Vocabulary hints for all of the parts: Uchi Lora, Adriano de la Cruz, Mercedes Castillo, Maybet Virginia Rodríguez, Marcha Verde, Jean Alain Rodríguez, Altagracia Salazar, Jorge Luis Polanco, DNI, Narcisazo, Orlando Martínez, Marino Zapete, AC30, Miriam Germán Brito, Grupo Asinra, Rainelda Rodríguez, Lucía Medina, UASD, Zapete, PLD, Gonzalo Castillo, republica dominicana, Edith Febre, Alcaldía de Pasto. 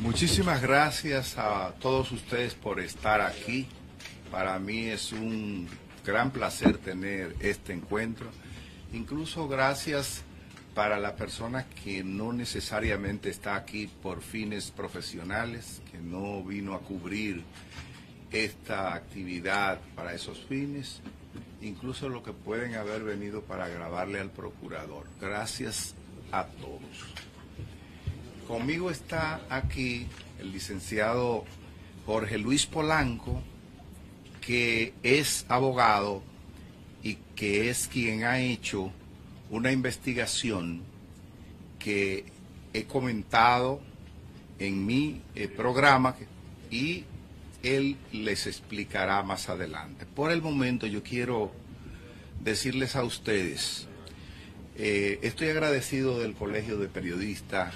Muchísimas gracias a todos ustedes por estar aquí. Para mí es un gran placer tener este encuentro. Incluso gracias para la persona que no necesariamente está aquí por fines profesionales, que no vino a cubrir esta actividad para esos fines, incluso lo que pueden haber venido para agravarle al procurador. Gracias a todos. Conmigo está aquí el licenciado Jorge Luis Polanco, que es abogado y que es quien ha hecho una investigación que he comentado en mi programa y él les explicará más adelante. Por el momento yo quiero decirles a ustedes, estoy agradecido del Colegio de Periodistas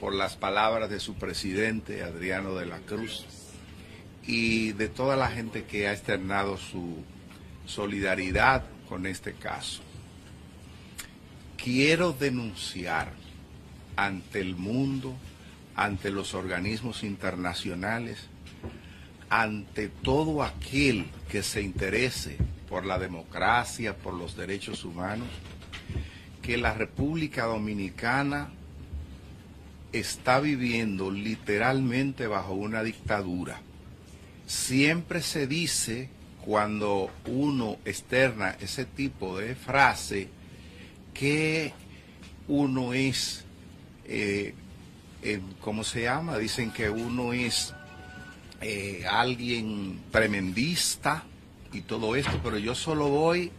por las palabras de su presidente, Adriano de la Cruz, y de toda la gente que ha externado su solidaridad con este caso. Quiero denunciar ante el mundo, ante los organismos internacionales, ante todo aquel que se interese por la democracia, por los derechos humanos, que la República Dominicana está viviendo literalmente bajo una dictadura. Siempre se dice, cuando uno externa ese tipo de frase, que uno es, ¿cómo se llama? Dicen que uno es alguien tremendista y todo esto, pero yo solo voy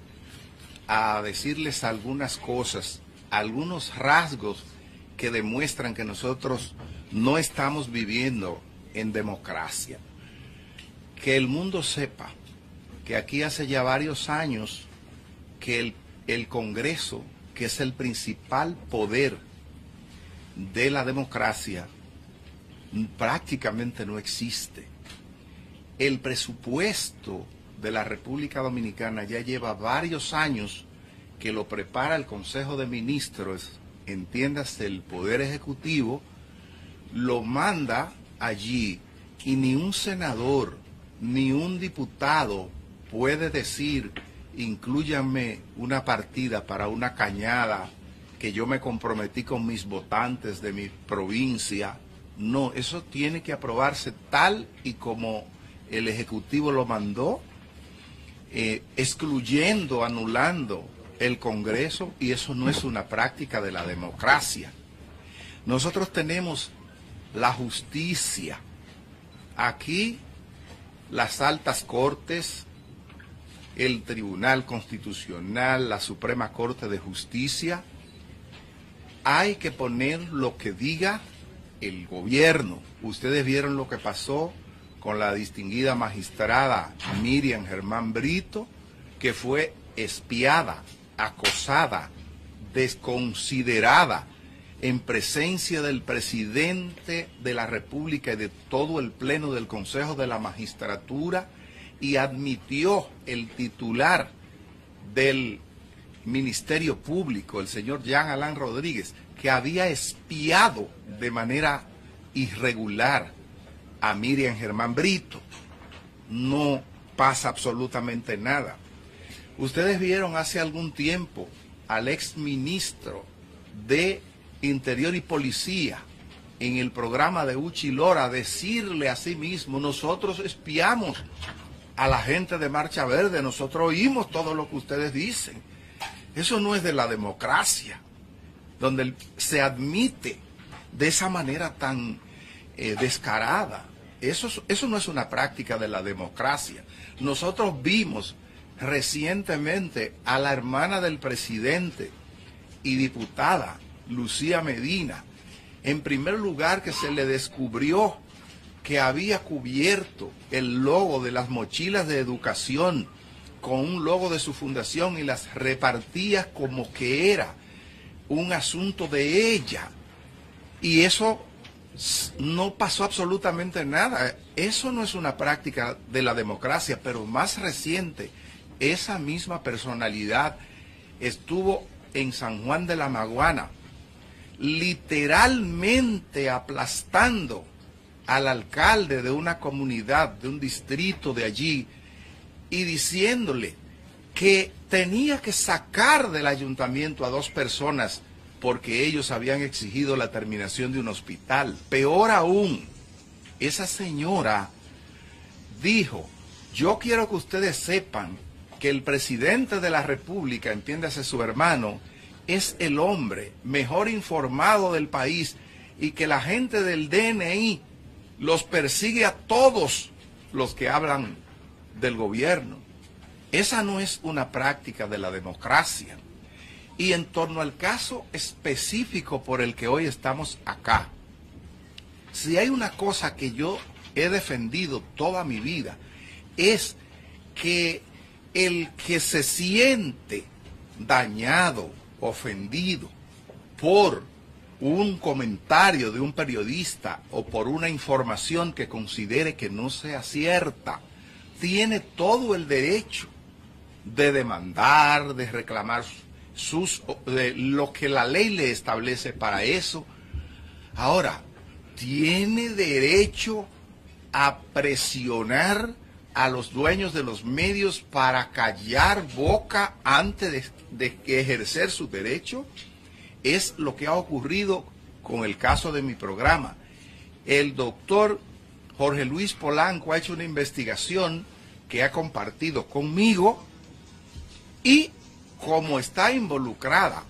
a decirles algunas cosas, algunos rasgos que demuestran que nosotros no estamos viviendo en democracia. Que el mundo sepa que aquí hace ya varios años que el Congreso, que es el principal poder de la democracia, prácticamente no existe. El presupuesto de la República Dominicana ya lleva varios años que lo prepara el Consejo de Ministros, entiéndase el Poder Ejecutivo, lo manda allí y ni un senador ni un diputado puede decir, inclúyanme una partida para una cañada que yo me comprometí con mis votantes de mi provincia. No, eso tiene que aprobarse tal y como el Ejecutivo lo mandó, excluyendo, anulando el Congreso, y eso no es una práctica de la democracia. Nosotros tenemos la justicia aquí, las altas cortes, el Tribunal Constitucional, la Suprema Corte de Justicia. Hay que poner lo que diga el gobierno. Ustedes vieron lo que pasó con la distinguida magistrada Miriam Germán Brito, que fue espiada, acosada, desconsiderada en presencia del presidente de la República y de todo el pleno del Consejo de la Magistratura, y admitió el titular del Ministerio Público, el señor Jean Alain Rodríguez, que había espiado de manera irregular a Miriam Germán Brito. No pasa absolutamente nada. Ustedes vieron hace algún tiempo al exministro de Interior y Policía en el programa de Uchi Lora decirle a sí mismo: nosotros espiamos a la gente de Marcha Verde, nosotros oímos todo lo que ustedes dicen. Eso no es de la democracia, donde se admite de esa manera tan descarada. Eso no es una práctica de la democracia. Nosotros vimos recientemente a la hermana del presidente y diputada Lucía Medina, en primer lugar, que se le descubrió que había cubierto el logo de las mochilas de educación con un logo de su fundación y las repartía como que era un asunto de ella, y eso no pasó absolutamente nada. Eso no es una práctica de la democracia. Pero más reciente, esa misma personalidad estuvo en San Juan de la Maguana, literalmente aplastando al alcalde de una comunidad, de un distrito de allí, y diciéndole que tenía que sacar del ayuntamiento a dos personas porque ellos habían exigido la terminación de un hospital. Peor aún, esa señora dijo: yo quiero que ustedes sepan que el presidente de la República, entiéndase su hermano, es el hombre mejor informado del país y que la gente del DNI los persigue a todos los que hablan del gobierno. Esa no es una práctica de la democracia. Y en torno al caso específico por el que hoy estamos acá, si hay una cosa que yo he defendido toda mi vida, es que el que se siente dañado, ofendido por un comentario de un periodista o por una información que considere que no sea cierta, tiene todo el derecho de demandar, de reclamar lo que la ley le establece para eso. Ahora, tiene derecho a presionar a los dueños de los medios para callar boca antes de ejercer su derecho. Es lo que ha ocurrido con el caso de mi programa. El doctor Jorge Luis Polanco ha hecho una investigación que ha compartido conmigo, y como está involucrada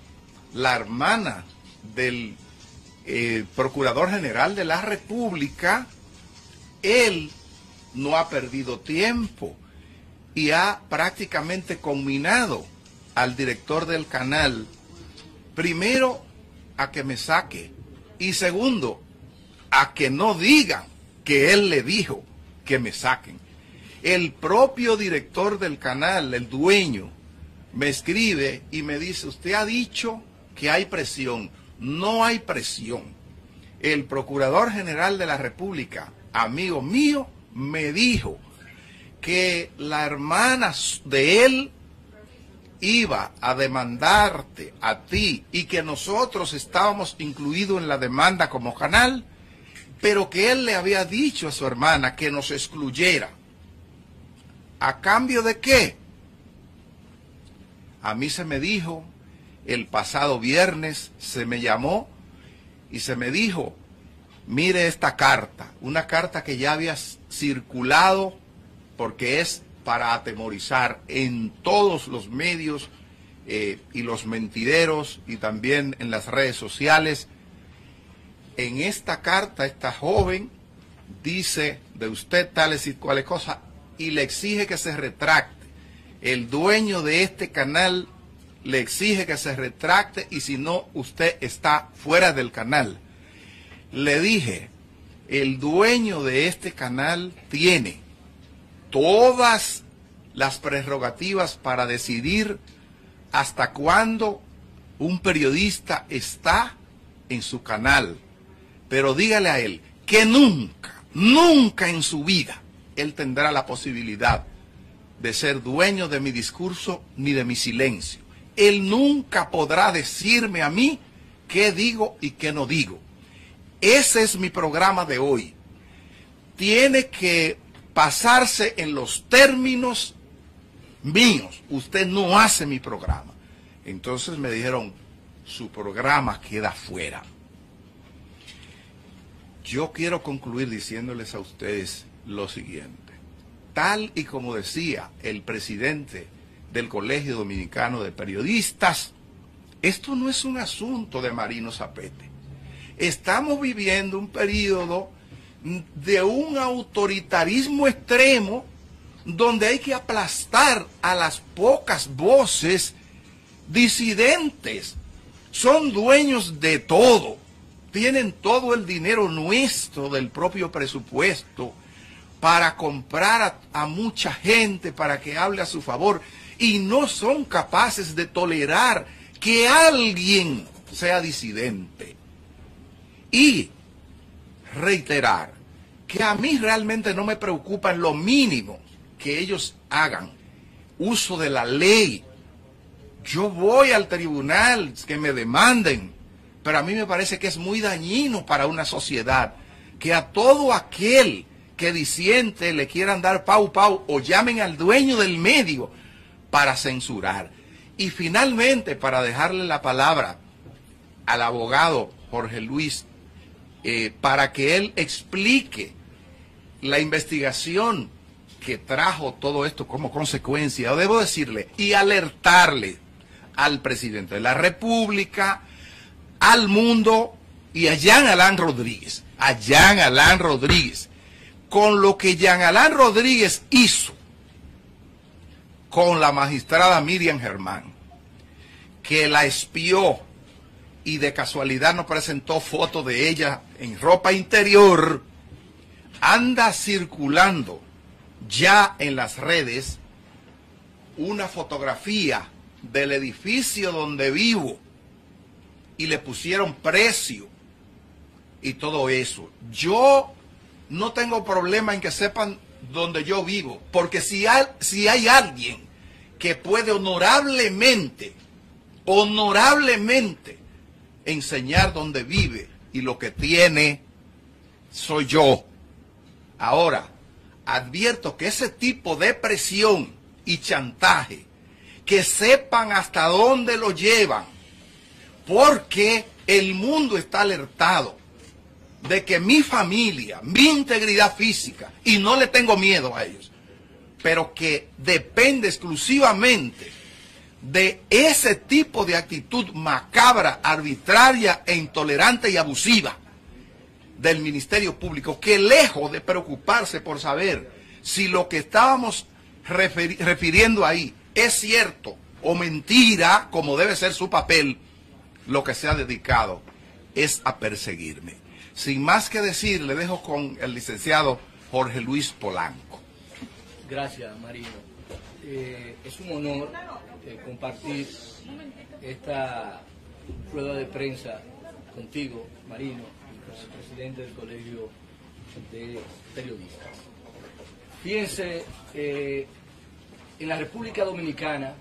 la hermana del Procurador General de la República, él no ha perdido tiempo y ha prácticamente conminado al director del canal, primero, a que me saque, y segundo, a que no digan que él le dijo que me saquen. El propio director del canal, el dueño, me escribe y me dice: usted ha dicho que hay presión. No hay presión. El Procurador General de la República, amigo mío, me dijo que la hermana de él iba a demandarte a ti y que nosotros estábamos incluidos en la demanda como canal, pero que él le había dicho a su hermana que nos excluyera. ¿A cambio de qué? A mí se me dijo, el pasado viernes se me llamó y se me dijo: mire esta carta, una carta que ya había circulado porque es para atemorizar en todos los medios y los mentideros y también en las redes sociales. En esta carta, esta joven dice de usted tales y cuales cosas y le exige que se retracte. El dueño de este canal le exige que se retracte y si no, usted está fuera del canal. Le dije, el dueño de este canal tiene todas las prerrogativas para decidir hasta cuándo un periodista está en su canal. Pero dígale a él que nunca, nunca en su vida él tendrá la posibilidad de ser dueño de mi discurso ni de mi silencio. Él nunca podrá decirme a mí qué digo y qué no digo. Ese es mi programa de hoy. Tiene que pasarse en los términos míos. Usted no hace mi programa. Entonces me dijeron, su programa queda fuera. Yo quiero concluir diciéndoles a ustedes lo siguiente. Tal y como decía el presidente del Colegio Dominicano de Periodistas, esto no es un asunto de Marino Zapete. Estamos viviendo un periodo de un autoritarismo extremo donde hay que aplastar a las pocas voces disidentes. Son dueños de todo, tienen todo el dinero nuestro del propio presupuesto para comprar a mucha gente para que hable a su favor y no son capaces de tolerar que alguien sea disidente. Y reiterar que a mí realmente no me preocupa en lo mínimo que ellos hagan uso de la ley. Yo voy al tribunal que me demanden, pero a mí me parece que es muy dañino para una sociedad que a todo aquel que disiente le quieran dar pau pau o llamen al dueño del medio para censurar. Y finalmente, para dejarle la palabra al abogado Jorge Luis, para que él explique la investigación que trajo todo esto como consecuencia, debo decirle y alertarle al presidente de la República, al mundo y a Jean Alain Rodríguez, con lo que Jean Alain Rodríguez hizo con la magistrada Miriam Germán, que la espió y de casualidad nos presentó fotos de ella en ropa interior, anda circulando ya en las redes una fotografía del edificio donde vivo y le pusieron precio y todo eso. Yo no tengo problema en que sepan donde yo vivo, porque si hay alguien que puede honorablemente enseñar dónde vive y lo que tiene, soy yo. Ahora, advierto que ese tipo de presión y chantaje, que sepan hasta dónde lo llevan, porque el mundo está alertado de que mi familia, mi integridad física, y no le tengo miedo a ellos, pero que depende exclusivamente de ese tipo de actitud macabra, arbitraria e intolerante y abusiva del Ministerio Público, que lejos de preocuparse por saber si lo que estábamos refiriendo ahí es cierto o mentira, como debe ser su papel, lo que se ha dedicado es a perseguirme. Sin más que decir, le dejo con el licenciado Jorge Luis Polanco. Gracias, Marino. Es un honor compartir esta rueda de prensa contigo, Marino, presidente del Colegio de Periodistas. Fíjense, en la República Dominicana,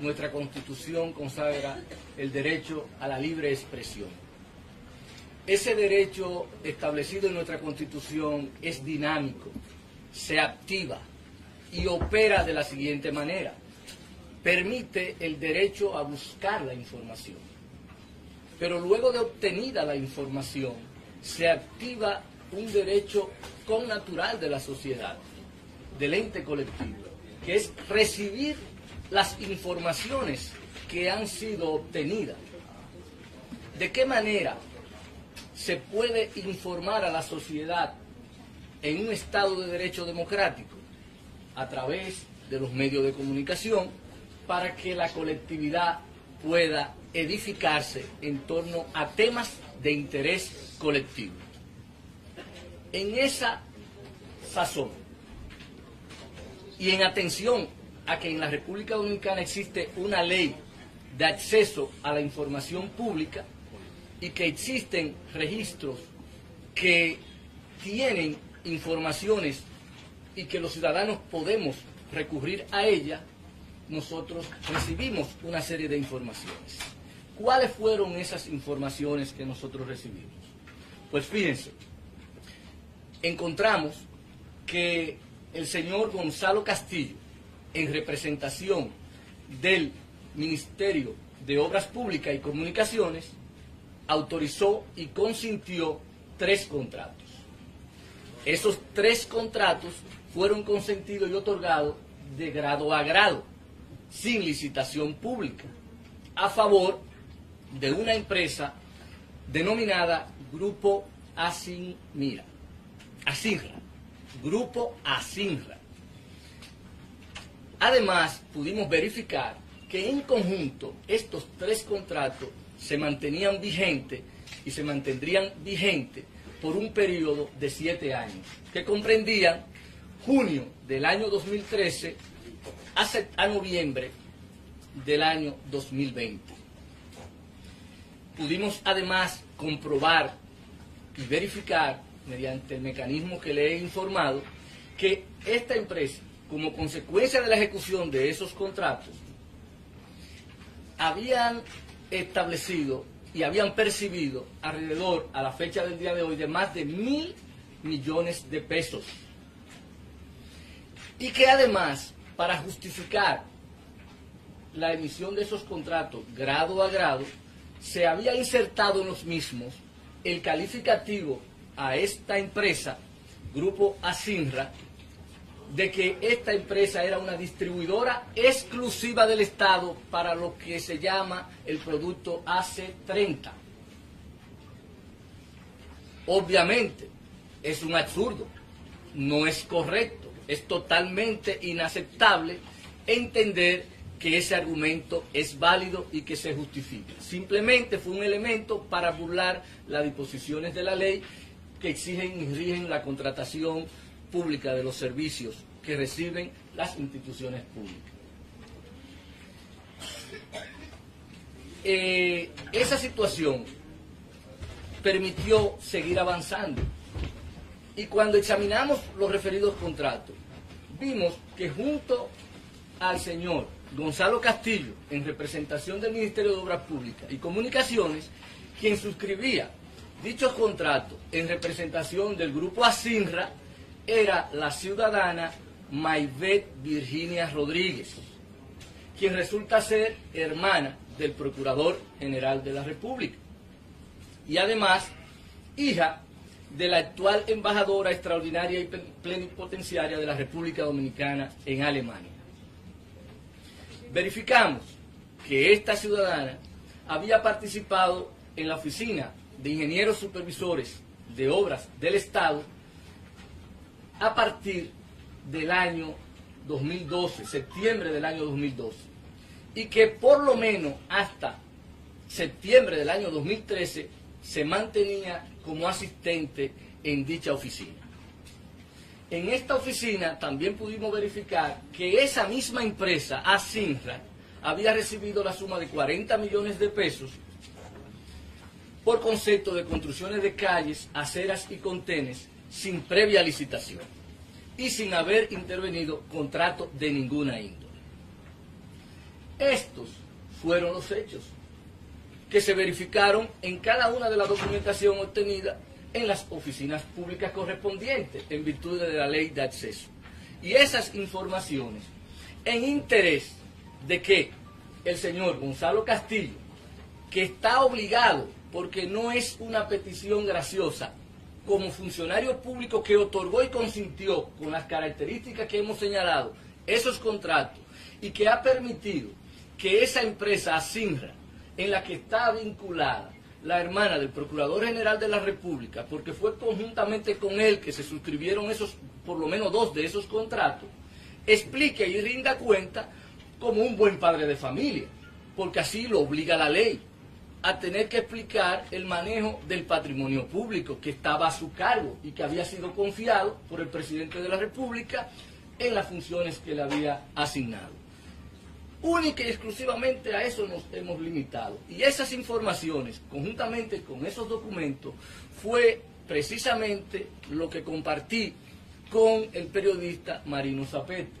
nuestra Constitución consagra el derecho a la libre expresión. Ese derecho establecido en nuestra Constitución es dinámico, se activa y opera de la siguiente manera. Permite el derecho a buscar la información, pero luego de obtenida la información, se activa un derecho connatural de la sociedad, del ente colectivo, que es recibir las informaciones que han sido obtenidas. ¿De qué manera se puede informar a la sociedad en un Estado de Derecho democrático? A través de los medios de comunicación, para que la colectividad pueda edificarse en torno a temas de interés colectivo. En esa sazón y en atención a que en la República Dominicana existe una ley de acceso a la información pública y que existen registros que tienen informaciones y que los ciudadanos podemos recurrir a ella, nosotros recibimos una serie de informaciones. ¿Cuáles fueron esas informaciones que nosotros recibimos? Pues fíjense, encontramos que el señor Gonzalo Castillo, en representación del Ministerio de Obras Públicas y Comunicaciones, autorizó y consintió 3 contratos. Esos 3 contratos fueron consentidos y otorgados de grado a grado, sin licitación pública, a favor de una empresa denominada Grupo Asinra. Grupo Asinra. Además, pudimos verificar que en conjunto estos 3 contratos se mantenían vigentes y se mantendrían vigentes por un periodo de 7 años, que comprendían junio del año 2013 a noviembre del año 2020. Pudimos además comprobar y verificar, mediante el mecanismo que le he informado, que esta empresa, como consecuencia de la ejecución de esos contratos, habían establecido y habían percibido alrededor, a la fecha del día de hoy, de más de 1.000 millones de pesos. Y que además, para justificar la emisión de esos contratos grado a grado, se había insertado en los mismos el calificativo a esta empresa, Grupo Asinra, de que esta empresa era una distribuidora exclusiva del Estado para lo que se llama el producto AC30. Obviamente, es un absurdo, no es correcto, es totalmente inaceptable entender que ese argumento es válido y que se justifica. Simplemente fue un elemento para burlar las disposiciones de la ley que exigen y rigen la contratación pública de los servicios que reciben las instituciones públicas. Esa situación permitió seguir avanzando y cuando examinamos los referidos contratos vimos que junto al señor Gonzalo Castillo, en representación del Ministerio de Obras Públicas y Comunicaciones, quien suscribía dichos contratos en representación del Grupo Asinra, era la ciudadana Maybet Virginia Rodríguez, quien resulta ser hermana del Procurador General de la República y además hija de la actual embajadora extraordinaria y plenipotenciaria de la República Dominicana en Alemania. Verificamos que esta ciudadana había participado en la Oficina de Ingenieros Supervisores de Obras del Estado a partir del año 2012, septiembre del año 2012, y que por lo menos hasta septiembre del año 2013 se mantenía como asistente en dicha oficina. En esta oficina también pudimos verificar que esa misma empresa, Asinra, había recibido la suma de 40 millones de pesos por concepto de construcciones de calles, aceras y contenes sin previa licitación y sin haber intervenido contrato de ninguna índole. Estos fueron los hechos que se verificaron en cada una de las documentaciones obtenidas en las oficinas públicas correspondientes en virtud de la ley de acceso. Y esas informaciones, en interés de que el señor Gonzalo Castillo, que está obligado, porque no es una petición graciosa, como funcionario público que otorgó y consintió con las características que hemos señalado esos contratos y que ha permitido que esa empresa Asinra, en la que está vinculada la hermana del Procurador General de la República, porque fue conjuntamente con él que se suscribieron esos, por lo menos dos de esos contratos, explique y rinda cuenta como un buen padre de familia, porque así lo obliga la ley, a tener que explicar el manejo del patrimonio público que estaba a su cargo y que había sido confiado por el presidente de la República en las funciones que le había asignado. Única y exclusivamente a eso nos hemos limitado. Y esas informaciones, conjuntamente con esos documentos, fue precisamente lo que compartí con el periodista Marino Zapete.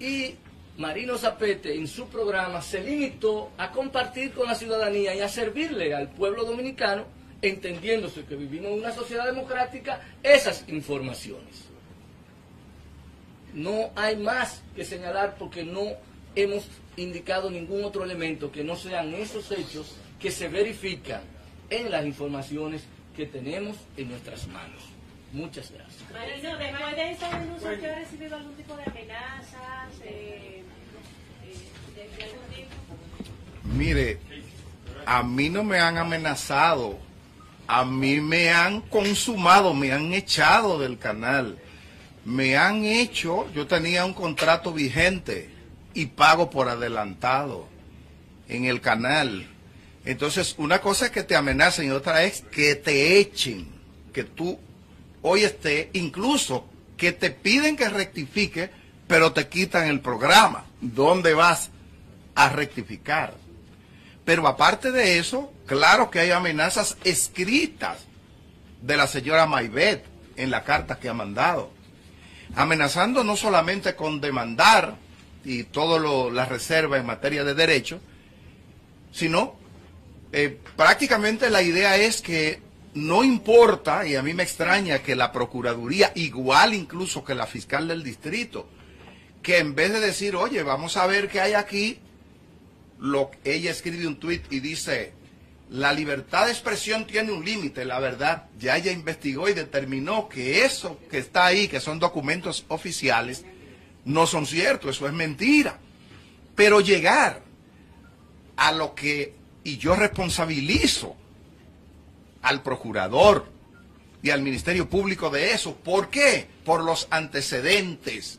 Y Marino Zapete, en su programa, se limitó a compartir con la ciudadanía y a servirle al pueblo dominicano, entendiéndose que vivimos en una sociedad democrática, esas informaciones. No hay más que señalar porque no hemos indicado ningún otro elemento que no sean esos hechos que se verifican en las informaciones que tenemos en nuestras manos. Muchas gracias. Marino, después de esa denuncia, ¿usted ha recibido algún tipo de amenazas de algún tipo? Mire, a mí no me han amenazado, a mí me han consumado, me han echado del canal, me han hecho, yo tenía un contrato vigente y pago por adelantado en el canal. Entonces, una cosa es que te amenacen y otra es que te echen, que tú hoy estés, incluso que te piden que rectifique, pero te quitan el programa. ¿Dónde vas a rectificar? Pero aparte de eso, claro que hay amenazas escritas de la señora Maybet en la carta que ha mandado, amenazando no solamente con demandar y todas las reservas en materia de derecho, sino prácticamente la idea es que No importa, y a mí me extraña que la Procuraduría, igual incluso que la fiscal del distrito, que en vez de decir, oye, vamos a ver qué hay aquí, ella escribe un tuit y dice, la libertad de expresión tiene un límite, la verdad. Ya ella investigó y determinó que eso que está ahí, que son documentos oficiales, no son ciertos, eso es mentira. Pero llegar a lo que, y yo responsabilizo al procurador y al Ministerio Público de eso, ¿por qué? Por los antecedentes.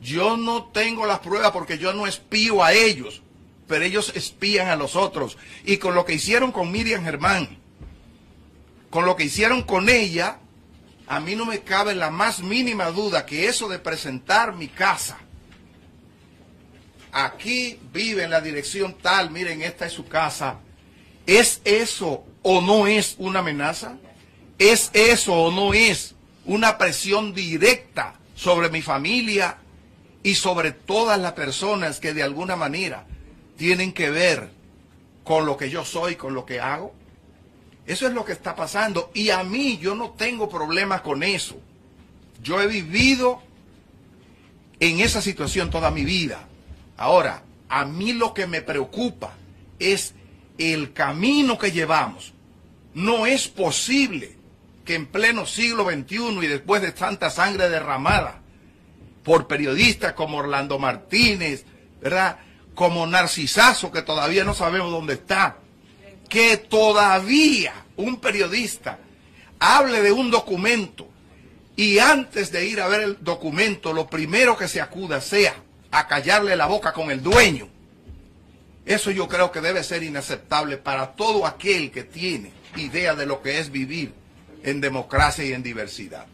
Yo no tengo las pruebas porque yo no espío a ellos, pero ellos espían a los otros. Y con lo que hicieron con Miriam Germán, con lo que hicieron con ella, a mí no me cabe la más mínima duda que eso de presentar mi casa, aquí vive en la dirección tal, miren, esta es su casa, ¿es eso o no es una amenaza? ¿Es eso o no es una presión directa sobre mi familia y sobre todas las personas que de alguna manera tienen que ver con lo que yo soy, con lo que hago? Eso es lo que está pasando, y a mí yo no tengo problemas con eso. Yo he vivido en esa situación toda mi vida. Ahora, a mí lo que me preocupa es el camino que llevamos. No es posible que en pleno siglo XXI y después de tanta sangre derramada por periodistas como Orlando Martínez, ¿verdad?, como Narcisazo, que todavía no sabemos dónde está, que todavía un periodista hable de un documento y antes de ir a ver el documento, lo primero que se acuda sea a callarle la boca con el dueño. Eso yo creo que debe ser inaceptable para todo aquel que tiene idea de lo que es vivir en democracia y en diversidad.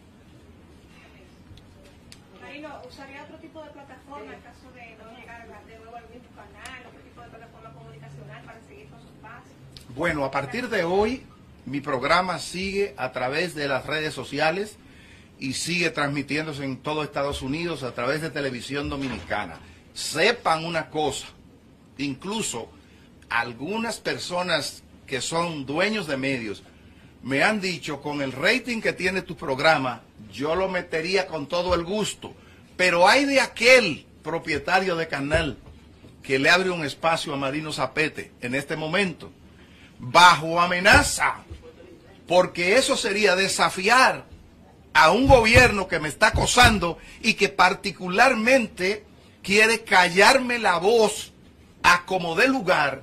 Marino, ¿usaría otro tipo de plataforma en caso de no llegar de nuevo al mismo canal? ¿Otro tipo de plataforma comunicacional para seguir con sus pasos? Bueno, a partir de hoy, mi programa sigue a través de las redes sociales y sigue transmitiéndose en todo Estados Unidos a través de Televisión Dominicana. Sepan una cosa. Incluso algunas personas que son dueños de medios me han dicho, con el rating que tiene tu programa, yo lo metería con todo el gusto. Pero hay de aquel propietario de canal que le abre un espacio a Marino Zapete en este momento, bajo amenaza, porque eso sería desafiar a un gobierno que me está acosando y que particularmente quiere callarme la voz a como dé lugar.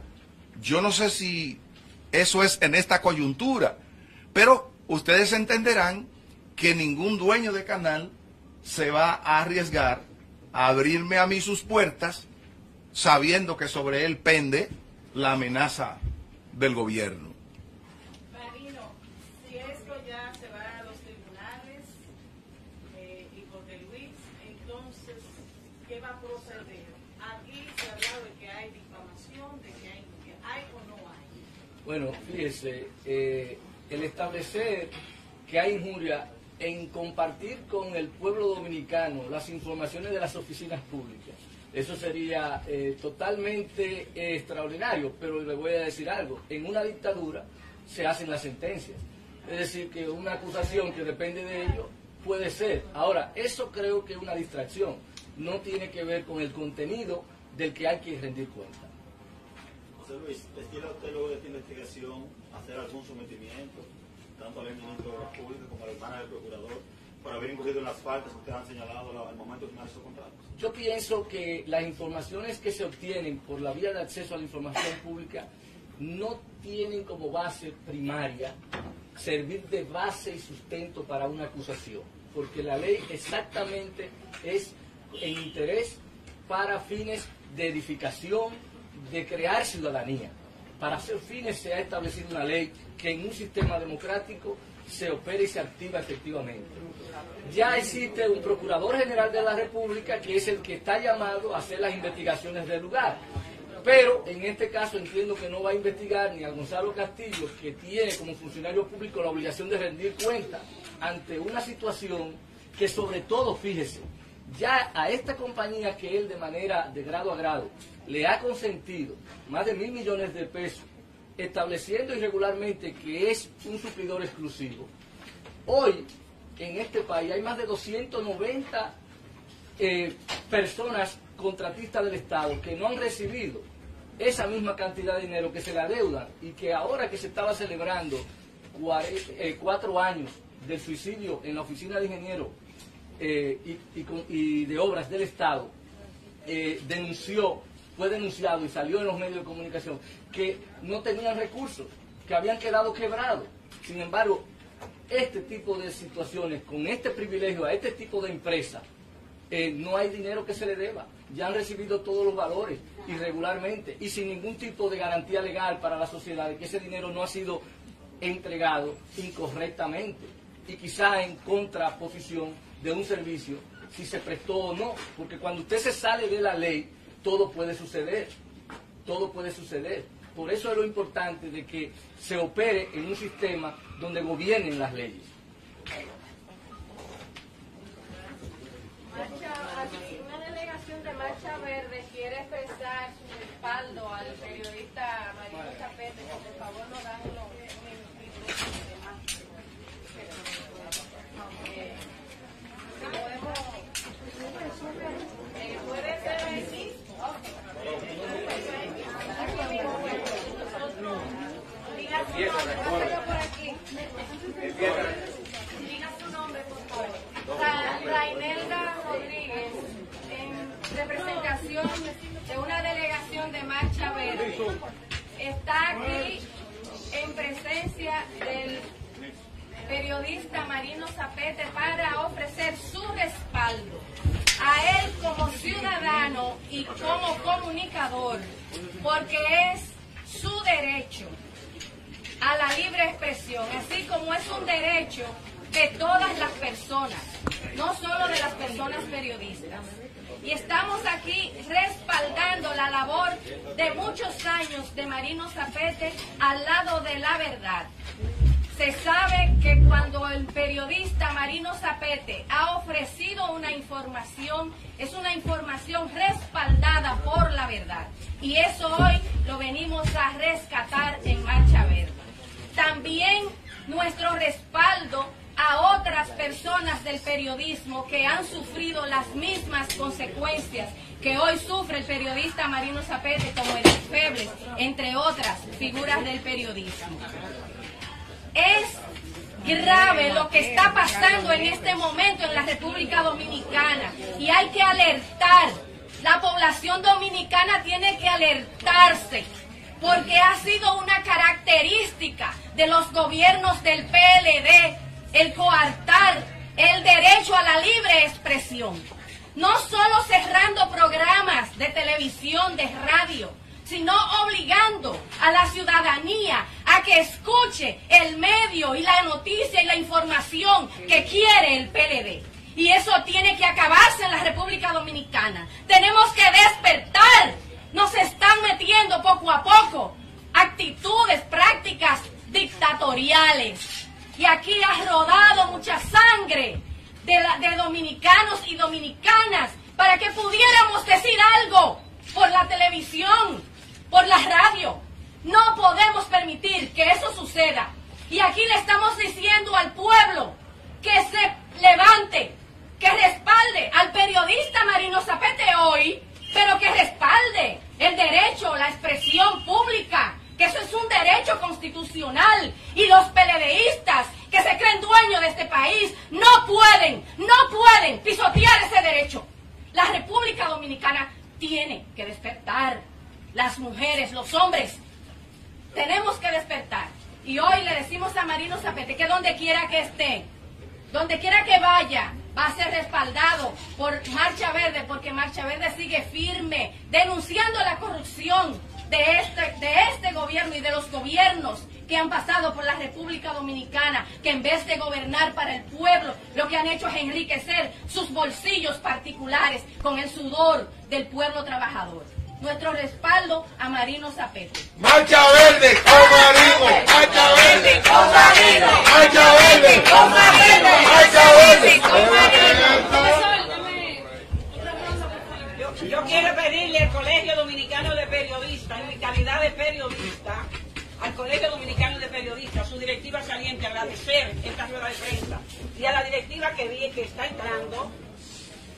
Yo no sé si eso es en esta coyuntura, pero ustedes entenderán que ningún dueño de canal se va a arriesgar a abrirme a mí sus puertas sabiendo que sobre él pende la amenaza del gobierno. Marino, si esto ya se va a los tribunales y Jorge Luis, entonces, ¿qué va a proceder? Aquí se ha hablado de que hay difamación, de que hay o no hay. Bueno, fíjese, el establecer que hay injuria en compartir con el pueblo dominicano las informaciones de las oficinas públicas, eso sería totalmente extraordinario, pero le voy a decir algo, en una dictadura se hacen las sentencias, es decir, que una acusación que depende de ello puede ser. Ahora, eso creo que es una distracción, no tiene que ver con el contenido del que hay que rendir cuenta. José Luis, ¿estila usted luego de esta investigación hacer algún sometimiento, tanto al ministro de la Pública como a la hermana del procurador, por haber incurrido en las faltas que ustedes han señalado al momento de firmar esos contratos? Yo pienso que las informaciones que se obtienen por la vía de acceso a la información pública no tienen como base primaria servir de base y sustento para una acusación, porque la ley exactamente es en interés para fines de edificación, de crear ciudadanía. Para hacer fines se ha establecido una ley que en un sistema democrático se opera y se activa efectivamente. Ya existe un Procurador General de la República que es el que está llamado a hacer las investigaciones del lugar. Pero en este caso entiendo que no va a investigar ni a Gonzalo Castillo, que tiene como funcionario público la obligación de rendir cuenta ante una situación que, sobre todo, fíjese, ya a esta compañía que él de manera de grado a grado le ha consentido más de $1.000 millones de pesos estableciendo irregularmente que es un suplidor exclusivo. Hoy, en este país, hay más de 290 personas contratistas del Estado que no han recibido esa misma cantidad de dinero que se le adeudan, y que ahora que se estaba celebrando 4 años del suicidio en la oficina de ingenieros y de obras del Estado, fue denunciado y salió en los medios de comunicación que no tenían recursos, que habían quedado quebrados. Sin embargo, este tipo de situaciones, con este privilegio a este tipo de empresas, no hay dinero que se le deba. Ya han recibido todos los valores irregularmente y sin ningún tipo de garantía legal para la sociedad de que ese dinero no ha sido entregado incorrectamente y quizá en contraposición de un servicio, si se prestó o no. Porque cuando usted se sale de la ley, todo puede suceder, todo puede suceder. Por eso es lo importante de que se opere en un sistema donde gobiernen las leyes. Una delegación de Marcha Verde quiere expresar su respaldo al periodista María Zapete, que por favor nos dan los minutos. ¿Puede ser así? Diga su nombre, por favor. Rainelda Rodríguez, en representación de una delegación de Marcha Verde, está aquí en presencia del periodista Marino Zapete para ofrecer su respaldo a él como ciudadano y como comunicador, porque es su derecho a la libre expresión, así como es un derecho de todas las personas, no solo de las personas periodistas. Y estamos aquí respaldando la labor de muchos años de Marino Zapete al lado de la verdad. Se sabe que cuando el periodista Marino Zapete ha ofrecido una información, es una información respaldada por la verdad. Y eso hoy lo venimos a rescatar en Marcha Verde. También nuestro respaldo a otras personas del periodismo que han sufrido las mismas consecuencias que hoy sufre el periodista Marino Zapete, como Edith Febre, entre otras figuras del periodismo. Es grave lo que está pasando en este momento en la República Dominicana y hay que alertar. La población dominicana tiene que alertarse porque ha sido una característica de los gobiernos del PLD el coartar el derecho a la libre expresión. No solo cerrando programas de televisión, de radio, sino obligando a la ciudadanía a que escuche el medio y la noticia y la información que quiere el PLD. Y eso tiene que acabarse en la República Dominicana. Tenemos que despertar. Nos están metiendo poco a poco actitudes, prácticas dictatoriales. Y aquí ha rodado mucha sangre de dominicanos y dominicanas para que pudiéramos decir algo por la televisión, por la radio. No podemos permitir que eso suceda. Y aquí le estamos diciendo al pueblo que se levante, que respalde al periodista Marino Zapete hoy, pero que respalde el derecho a la expresión pública, que eso es un derecho constitucional. Y los PLDistas que se creen dueños de este país no pueden pisotear ese derecho. La República Dominicana tiene que despertar. Las mujeres, los hombres, tenemos que despertar. Y hoy le decimos a Marino Zapete que donde quiera que esté, donde quiera que vaya, va a ser respaldado por Marcha Verde, porque Marcha Verde sigue firme, denunciando la corrupción de este gobierno y de los gobiernos que han pasado por la República Dominicana, que en vez de gobernar para el pueblo, lo que han hecho es enriquecer sus bolsillos particulares con el sudor del pueblo trabajador. Nuestro respaldo a Marino Zapete. Marcha Verde con Marino, Marcha Verde con Marino, Marcha Verde con Marino, Marcha Verde con Marino. Profesor, dame una cosa, por favor. Yo quiero pedirle al Colegio Dominicano de Periodistas, en mi calidad de periodista, al nadie que está entrando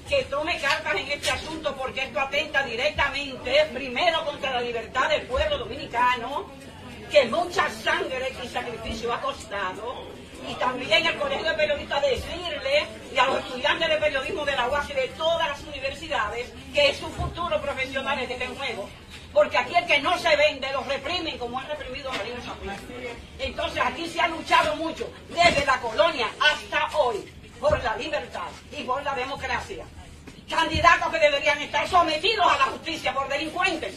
que tome cartas en este asunto, porque esto atenta directamente, primero, contra la libertad del pueblo dominicano, que mucha sangre y sacrificio ha costado, y también al Colegio de Periodistas decirle, y a los estudiantes de periodismo de la UASD de todas las universidades, que sus futuros profesionales estén en juego. Porque aquí el que no se vende lo reprimen, como han reprimido a Marino Zapete. Entonces aquí se ha luchado mucho, desde la colonia hasta hoy, por la libertad y por la democracia. Candidatos que deberían estar sometidos a la justicia por delincuentes.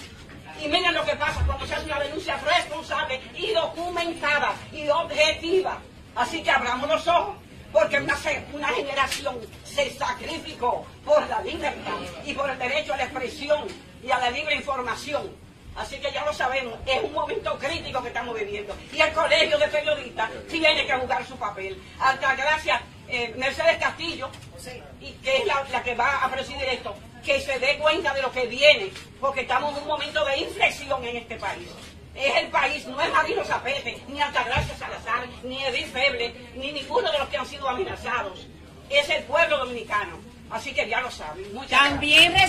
Y miren lo que pasa cuando se hace una denuncia responsable y documentada y objetiva. Así que abramos los ojos, porque una generación se sacrificó por la libertad y por el derecho a la expresión y a la libre información. Así que ya lo sabemos, es un momento crítico que estamos viviendo. Y el Colegio de Periodistas tiene que jugar su papel. Altagracia, Mercedes Castillo, y que es la que va a presidir esto, que se dé cuenta de lo que viene, porque estamos en un momento de inflexión en este país. Es el país, no es Marino Zapete, ni Altagracia Salazar, ni Edith Febre, ni ninguno de los que han sido amenazados. Es el pueblo dominicano. Así que ya lo saben. Muchas gracias.